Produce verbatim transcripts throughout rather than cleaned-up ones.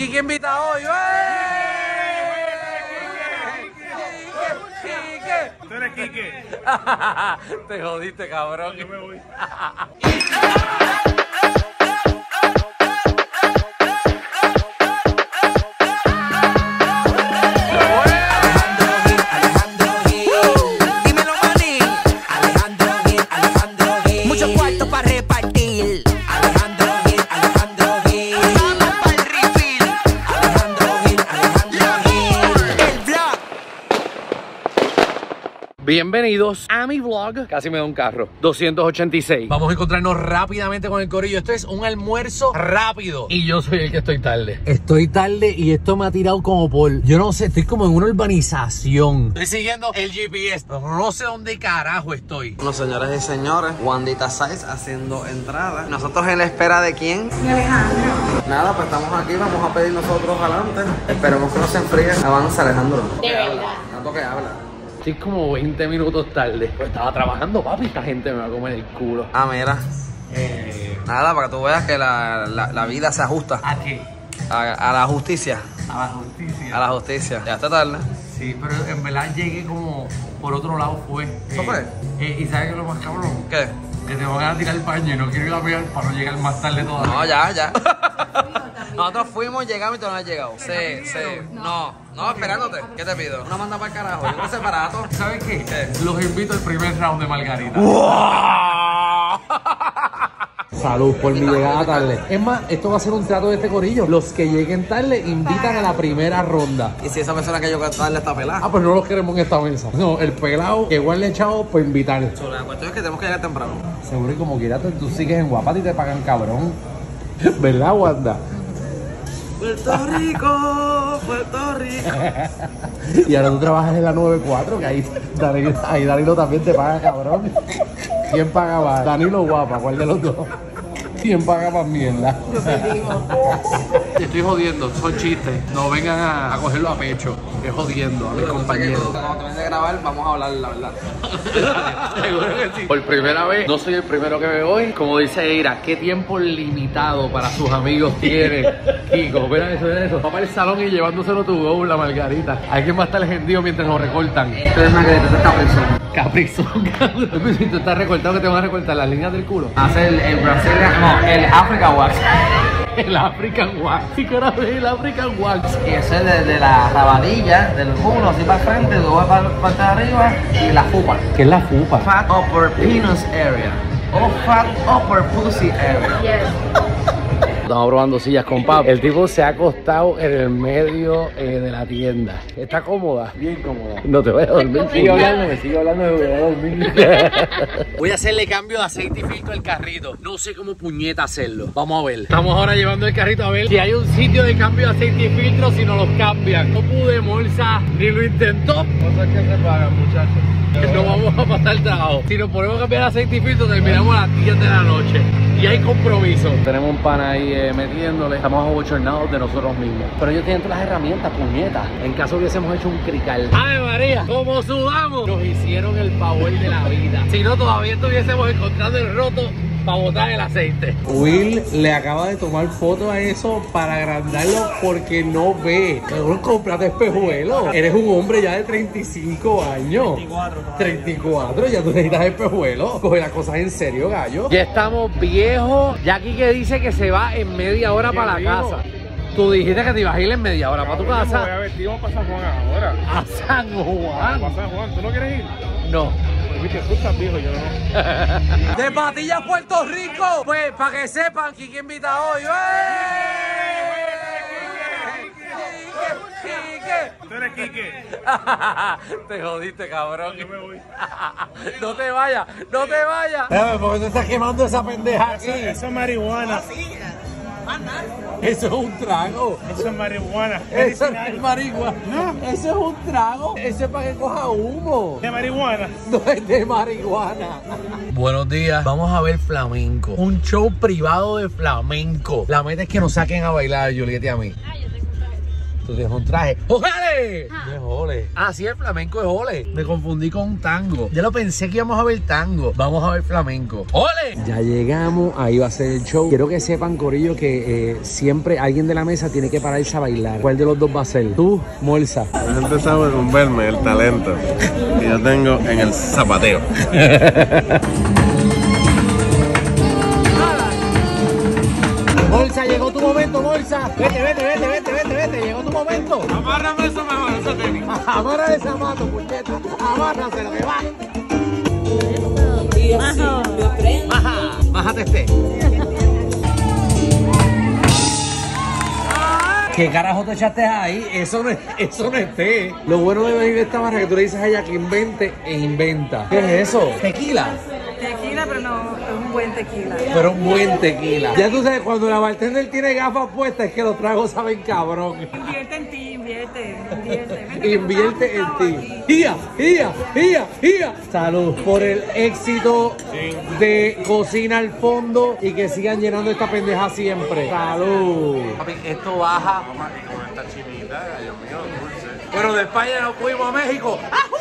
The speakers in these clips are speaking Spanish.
Quique invita hoy. ¡Ey! Quique, Quique, Quique. Tú eres Quique. Te jodiste, cabrón. Yo me voy. Bienvenidos a mi vlog. Casi me da un carro. doscientos ochenta y seis. Vamos a encontrarnos rápidamente con el corillo. Esto es un almuerzo rápido. Y yo soy el que estoy tarde. Estoy tarde y esto me ha tirado como por... Yo no sé, estoy como en una urbanización. Estoy siguiendo el G P S. No sé dónde carajo estoy. Los señores y señores, Wandita Sáez haciendo entrada. ¿Nosotros en la espera de quién? De Alejandro. Nada, pues estamos aquí. Vamos a pedir nosotros adelante. Esperemos que no se enfríe. Avanza, Alejandro. De verdad. Tanto que habla. Estoy como veinte minutos tarde. Estaba trabajando, papi. Esta gente me va a comer el culo. Ah, mira. Eh... Nada, para que tú veas que la, la, la vida se ajusta. ¿A qué? A, a la justicia. A la justicia. A la justicia. Ya está tarde. Sí, pero en verdad llegué como por otro lado, pues. ¿Eso fue? Eh, eh, ¿Y sabes qué es lo más cabrón? ¿Qué? Que te van a tirar el baño y no quiero ir a pegar para no llegar más tarde todavía. No, ya, ya. Nosotros fuimos, llegamos y tú no has llegado. Sí, sí. No, no, esperándote. ¿Qué te pido? Una manda para el carajo. Yo no sé barato. ¿Sabes qué? ¿Qué? Los invito al primer round de margarita. Salud por mi llegada tarde. Es más, esto va a ser un trato de este corillo. Los que lleguen tarde invitan a la primera ronda. ¿Y si esa persona que yo tarde está pelada? Ah, pues no los queremos en esta mesa. No, el pelado que igual le echado por invitar. La cuestión es que tenemos que llegar temprano. Seguro y como quiera, tú sigues en Guapati y te pagan cabrón. ¿Verdad, Wanda? Puerto Rico, Puerto Rico. Y ahora tú trabajas en la nueve cuatro, que ahí, Danilo, ahí Danilo también te paga, cabrón. ¿Quién paga más? Danilo Guapa, ¿cuál de los dos? ¿Quién paga más mierda? Te estoy jodiendo, son chistes. No vengan a, a cogerlo a pecho. Estoy jodiendo a mis compañeros. Cuando termine de grabar, vamos a hablar la verdad. Seguro que sí. Por primera vez, no soy el primero que veo hoy. Como dice Eira, qué tiempo limitado para sus amigos tiene Kiko. Mira eso, mira eso. Va para el salón y llevándoselo tu go, la margarita. Alguien va a estar el gentío mientras lo recortan. Esto es margarita, esto es caprizón. Caprizón, cabrón. Si tú estás recortado, que te van a recortar las líneas del culo. Hace el, el Brasil, no, el African Wax. El African Wax. Sí, carajo, el African Wax. Y eso es de, de la rabadilla. Del culo, así para frente, luego para parte de arriba y la fupa. ¿Qué es la fupa? Fat upper penis area o fat upper pussy area. Yes. Estamos probando sillas con papi. El tipo se ha acostado en el medio eh, de la tienda. Está cómoda. Bien cómoda. No te voy a dormir. Sigue hablando, me sigue hablando de que voy a dormir. Voy a hacerle cambio de aceite y filtro al carrito. No sé cómo puñeta hacerlo. Vamos a ver. Estamos ahora llevando el carrito a ver si hay un sitio de cambio de aceite y filtro, si no los cambian. No pude, Morsa, ni lo intentó. Cosas que se pagan, muchachos. No vamos a pasar el trabajo. Si nos ponemos a cambiar aceite y filtro, terminamos a las diez de la noche. Y hay compromiso. Tenemos un pan ahí eh, metiéndole. Estamos abochornados de nosotros mismos. Pero ellos tienen todas las herramientas, puñetas. En caso hubiésemos hecho un crical. ¡Ay, María! ¡Como sudamos! Nos hicieron el favor de la vida. Si no, todavía estuviésemos encontrando el roto para botar el aceite. Will le acaba de tomar foto a eso para agrandarlo porque no ve. Cabrón, comprate espejuelo. Eres un hombre ya de treinta y cinco años. treinta y cuatro. treinta y cuatro, ya tú necesitas espejuelo. Coge las cosas en serio, gallo. Ya estamos viejos. Jackie que dice que se va en media hora para la casa. Tú dijiste que te ibas a ir en media hora para tu casa. Voy a ver, vamos para San Juan ahora. ¿A San Juan? ¿Para San Juan? ¿Tú no quieres ir? No. De Patillas, Puerto Rico. Pues para que sepan, Quique invita hoy. ¡Ey! Quique, Quique. Tú eres Quique. Te jodiste, cabrón. Yo me voy. No te vayas, no te vayas. ¿Por qué te estás quemando esa pendeja aquí? Eso es marihuana. Eso es un trago. Eso es marihuana. Eso es marihuana. Eso es un trago. Eso es para que coja humo. ¿De marihuana? No es de marihuana. Buenos días. Vamos a ver flamenco. Un show privado de flamenco. La meta es que nos saquen a bailar a Julieta y a mí. Ah, yo tengo un traje. Tú tienes un traje. ¡Ojale! jole. No es jole. Ah, sí, el flamenco es jole. Me confundí con un tango. Ya lo pensé que íbamos a ver tango. Vamos a ver flamenco. ¡Jole! Ya llegamos, ahí va a ser el show. Quiero que sepan, corillo, que eh, siempre alguien de la mesa tiene que pararse a bailar. ¿Cuál de los dos va a ser? Tú, Morsa. La gente sabe con verme el talento que yo tengo en el zapateo. Morsa, llegó tu momento, Morsa. Vete, vete, vete, vete, vete, vete. Llegó tu momento. Amárrame eso mejor, esa tenis. Amárrame esa mano, puñeta. Amárrase lo que va. Baja, baja, bájate este. ¿Qué carajo te echaste ahí? Eso no es, eso no es té. Lo bueno de venir de esta barra es que tú le dices a ella que invente e inventa. ¿Qué es eso? ¿Tequila? Tequila, pero no, es un buen tequila. Pero un buen tequila. Ya tú sabes, cuando la bartender tiene gafas puestas es que los tragos saben cabrón. Invierte en ti, invierte, invierte. Vente, invierte en ti. ¡Ia, ia, ia, ia! Salud por el éxito de Cocina al Fondo y que sigan llenando esta pendeja siempre. Salud. Esto baja. Con esta chinita, Dios mío, dulce. Bueno, de España nos fuimos a México. ¡Ajú!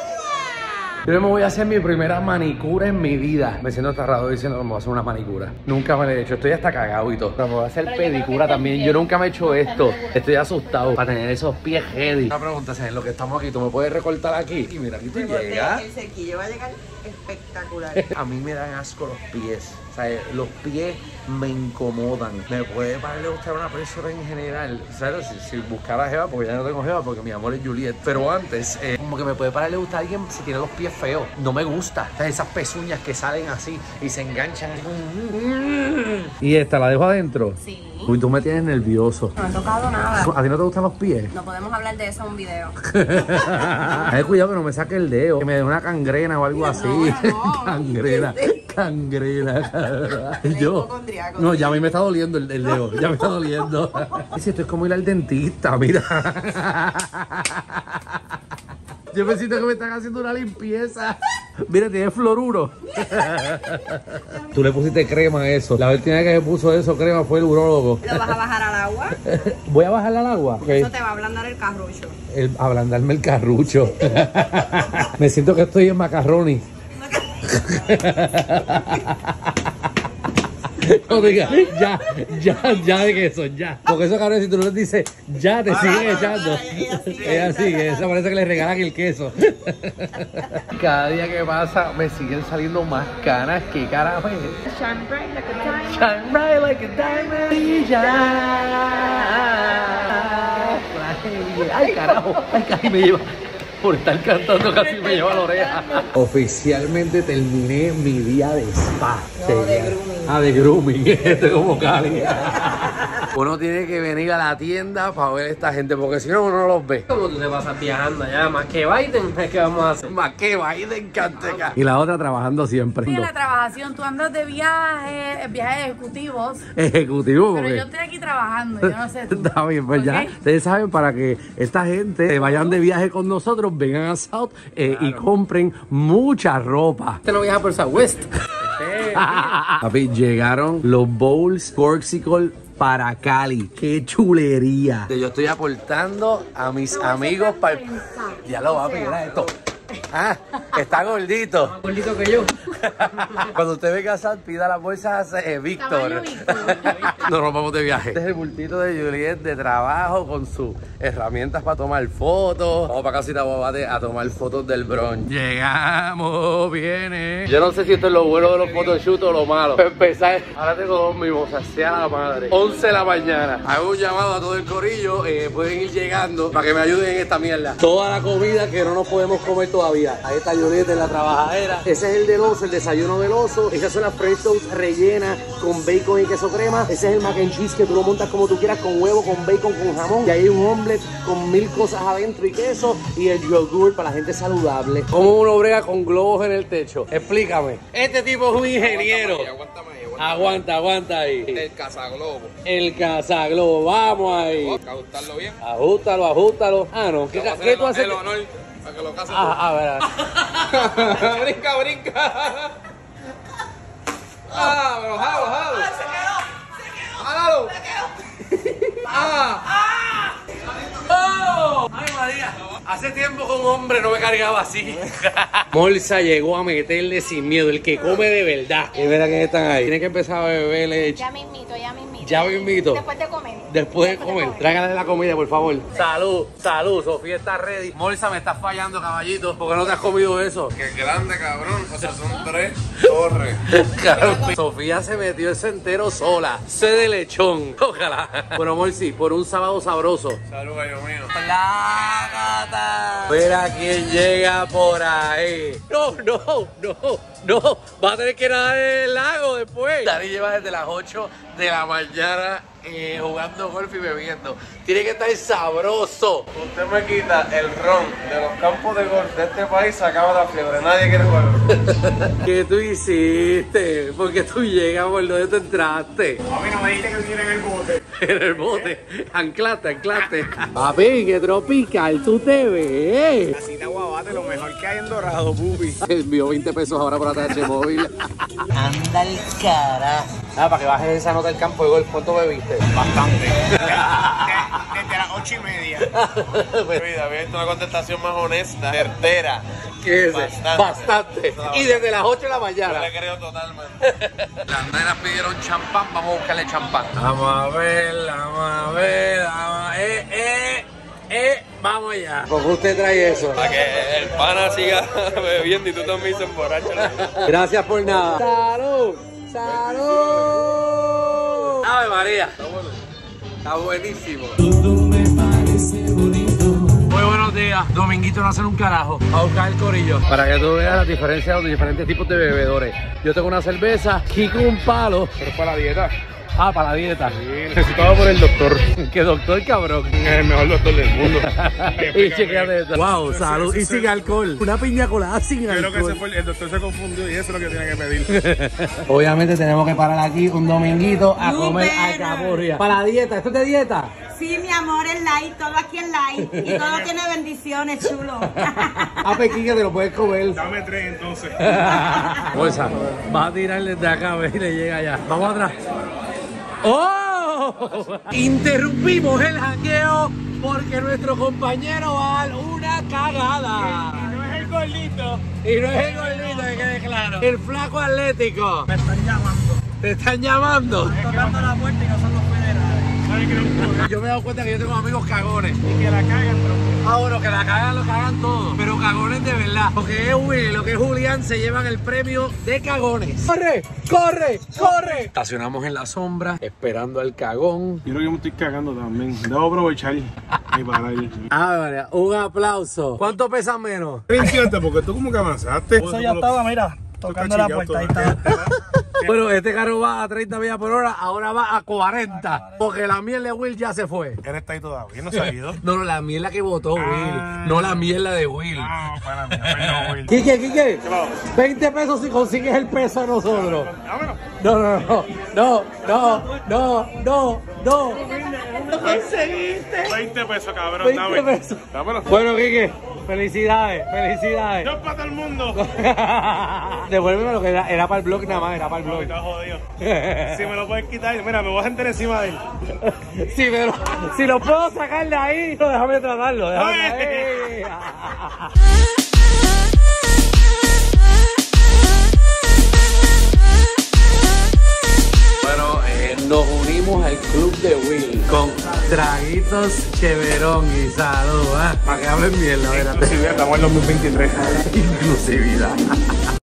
Yo me voy a hacer mi primera manicura en mi vida. Me siento aterrado diciendo que me voy a hacer una manicura. Nunca me la he hecho, estoy hasta cagado y todo. Pero me voy a hacer pero pedicura yo también, yo nunca me he hecho esto. Estoy asustado para tener esos pies heavy. Una pregunta, en lo que estamos aquí, ¿tú me puedes recortar aquí? Y mira, aquí te llega. El cerquillo va a llegar espectacular. A mí me dan asco los pies. O sea, los pies me incomodan. Me puede parecer gustar una persona en general. O sea, si, si buscara a jeva, porque ya no tengo jeva, porque mi amor es Julieta. Pero antes, eh, como que me puede parecer gustar a alguien si tiene los pies feos. No me gusta. O sea, esas pezuñas que salen así y se enganchan. ¿Y esta la dejo adentro? Sí. Uy, tú me tienes nervioso. No he tocado nada. ¿A ti no te gustan los pies? No podemos hablar de eso en un video. Ay, cuidado que no me saque el dedo. Que me dé una cangrena o algo no, así. No. Cangrena. Cangrena. Yo. No, ya a mí me está doliendo el, el dedo. Ya me está doliendo. Si esto es como ir al dentista, mira. Yo me siento que me están haciendo una limpieza. Mira, tiene fluoruro. Tú le pusiste crema a eso. La última vez que me puso eso crema fue el urólogo. ¿Lo vas a bajar al agua? ¿Voy a bajarla al agua? Okay. Eso te va a ablandar el carrucho. El, ablandarme el carrucho. Me siento que estoy en macarrones. No digas, ya, ya, ya de queso, ya. Porque esos cabrones, si tú no les dices, ya te siguen echando. Ella sigue, eso parece que le regalan el queso. Cada día que pasa me siguen saliendo más canas. ¿Qué carajo es? Shine bright like a diamond. Shine bright like a diamond. Ay, carajo, ay, casi me lleva. Por estar cantando casi me lleva la oreja. Oficialmente terminé mi día de spa. No, de grooming. Ah, de grooming. Este es como Cali. Uno tiene que venir a la tienda para ver a esta gente, porque si no, uno no los ve. Como tú te pasas viajando allá, más que Biden, es que vamos a hacer. Más que Biden, canteca. Y la otra trabajando siempre. Sí, la trabajación, tú andas de viaje, viajes ejecutivos. Ejecutivos, pero yo estoy aquí trabajando, yo no sé tú. Está bien, pues ya, ustedes saben, para que esta gente vayan de viaje con nosotros, vengan a South eh, claro. Y compren mucha ropa. Este no viaja por South West. Papi, llegaron los bowls Corksicle para Cali. ¡Qué chulería! Yo estoy aportando a mis no, amigos para el... Ya lo va a pegar esto. Ah, está gordito. Más gordito que yo. Cuando usted venga a South, pida las bolsas a eh, Víctor. No nos vamos de viaje. Este es el bultito de Juliet de trabajo con sus herramientas para tomar fotos. Vamos para casita Bobate a tomar fotos del brunch. Llegamos, viene. Yo no sé si esto es lo bueno de los photoshoot o lo malo. Para empezar, ahora tengo dos mimosas, sea la madre. once de la mañana. Hago un llamado a todo el corillo. Eh, pueden ir llegando para que me ayuden en esta mierda. Toda la comida que no nos podemos comer todavía. Ahí está Julieta en la trabajadera. Ese es el del oso, el desayuno del oso. Esas son las French toast rellenas con bacon y queso crema. Ese es el mac and cheese que tú lo montas como tú quieras, con huevo, con bacon, con jamón. Y ahí hay un omelette con mil cosas adentro y queso. Y el yogurt para la gente saludable. ¿Cómo uno brega con globos en el techo? Explícame. Este tipo es un ingeniero. Aguántame ahí, aguántame ahí, aguántame. Aguanta, aguanta ahí. El cazaglobo. El cazaglobo, vamos ahí. Hay que ajustarlo bien. Ajústalo, ajústalo. Ah, no. ¿Qué, ¿qué tú haces? El honor. Para que lo case. Ah, tú. A ver, a ver. Brinca, brinca. Ah, pero jalo, jalo. Ah, se quedó, se quedó. Hágalo. Se quedó. Ah. Ah. Oh. Ay, María. Hace tiempo que un hombre no me cargaba así. Morsa llegó a meterle sin miedo, el que come de verdad. Y mira que están ahí. Tiene que empezar a beber leche. Ya me invito, ya me invito. Ya me invito. Después de comer. Después de comer. Tráigale la comida, por favor. Salud, salud. Sofía está ready. Morsa, me estás fallando, caballito. ¿Por qué no te has comido eso? Qué grande, cabrón. O sea, son tres torres. Sofía se metió ese entero sola. Se de lechón. Ojalá. Bueno, Morsi, por un sábado sabroso. Salud, gallo mío. ¡Plácata! Mira quién llega por ahí. No, no, no, no. Va a tener que nadar en el lago después. Dani lleva desde las ocho de la mañana. Eh, jugando golf y bebiendo. Tiene que estar sabroso. Usted me quita el ron de los campos de golf de este país, se acaba la fiebre. Nadie quiere jugar. ¿Qué tú hiciste? ¿Por qué tú llegas, por donde te entraste? Papi, no me dijiste que tiene en el bote. En el bote. Anclate, anclate. Papi, que tropical tú te ves. Así te aguabate, lo mejor que hay en Dorado, Bubi. Envió veinte pesos ahora para T H móvil. Anda el cara. Nada, para que bajes esa nota del campo de golf, ¿cuánto bebí? Bastante. Desde las ocho y media. Mira, había visto una contestación más honesta, certera. ¿Qué es? Bastante. Bastante. Y desde las ocho de la mañana. Yo la creo totalmente. Las nenas pidieron champán, vamos a buscarle champán. Vamos a ver, vamos a ver, vamos a ver. Eh, eh, eh, vamos allá. ¿Por qué usted trae eso? Para que el pana siga bebiendo y tú también se emborrachas. Gracias por nada. Salud, salud. ¡Ave María! Está bueno. Está buenísimo. Todo me parece bonito. Muy buenos días. Dominguito no hace un carajo. A buscar el corillo. Para que tú veas la diferencia de los diferentes tipos de bebedores. Yo tengo una cerveza, Kiko un palo. Pero es para la dieta. Ah, para la dieta. Sí, necesitado por el doctor. ¿Qué doctor, cabrón? El mejor doctor del mundo. Y chequeate esto. Wow, salud. Y sin alcohol. Una piña colada sin Creo alcohol. Creo que ese fue el, el doctor se confundió y eso es lo que tiene que pedir. Obviamente tenemos que parar aquí un dominguito a Muy comer alcaborria. Para la dieta. ¿Esto es de dieta? Sí, mi amor, es light. Todo aquí es light. Y todo tiene bendiciones, chulo. A Pekín que te lo puedes comer. Dame tres, entonces. Bolsa, va a tirarle de acá, ve y le llega allá. Vamos atrás. ¡Oh! Interrumpimos el jangueo porque nuestro compañero va a dar una cagada. Y no es el gordito. Y no es el gordito, que quede claro. El flaco atlético. Me están llamando. ¿Te están llamando? Me están tocando la puerta y no son los federales. Yo me he dado cuenta que yo tengo amigos cagones. Y que la cagan, pero... Ah, bueno, que la cagan, lo cagan todo. Pero cagones de verdad. Lo que es Will, lo que es Julián, se llevan el premio de cagones. ¡Corre! ¡Corre! ¡Corre! Estacionamos en la sombra, esperando al cagón. Yo creo que me estoy cagando también. Debo aprovechar y parar. Ah, vale. Un aplauso. ¿Cuánto pesas menos? treinta, porque tú como que avanzaste. Eso ya estaba, mira, tocando la puerta. Ahí estaba. Bueno, este carro va a treinta millas por hora, ahora va a cuarenta, porque la miel de Will ya se fue. Él está ahí todavía, no se ha ido. No, no, la miel la que votó Will, ah, no la miel la de Will. No, para mí, no, Will. Quique, Quique, veinte pesos si consigues el peso de nosotros. No, no, no, no, no, no, no, no. No conseguiste. veinte pesos, cabrón, dame. veinte pesos. Dámelo. Bueno, Quique. Felicidades, felicidades. Yo para todo el mundo. Devuélveme lo que era, era para el blog nada más, era para el blog. No, jodido. Si me lo puedes quitar, mira, me voy a sentar encima de él. Si, me lo, si lo puedo sacar de ahí, no, déjame tratarlo. Déjame bueno, eh, nos unimos al club de Will con traguitos Cheverón y salud, ¿eh? Para que hablen bien, la verdad. Inclusividad, estamos en dos mil veintitrés. Inclusividad.